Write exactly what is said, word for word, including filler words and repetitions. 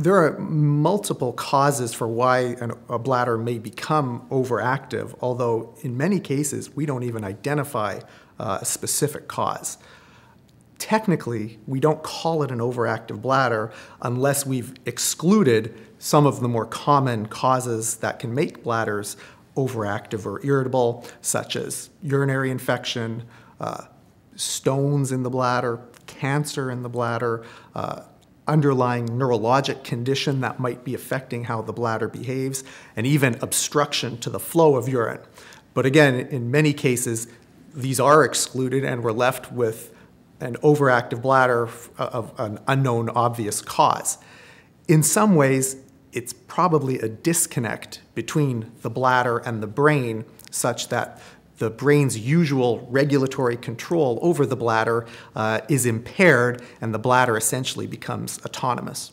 There are multiple causes for why an, a bladder may become overactive, although in many cases we don't even identify uh, a specific cause. Technically, we don't call it an overactive bladder unless we've excluded some of the more common causes that can make bladders overactive or irritable, such as urinary infection, uh, stones in the bladder, cancer in the bladder, uh, underlying neurologic condition that might be affecting how the bladder behaves, and even obstruction to the flow of urine. But again, in many cases, these are excluded and we're left with an overactive bladder of an unknown obvious cause. In some ways, it's probably a disconnect between the bladder and the brain, such that the brain's usual regulatory control over the bladder uh, is impaired, and the bladder essentially becomes autonomous.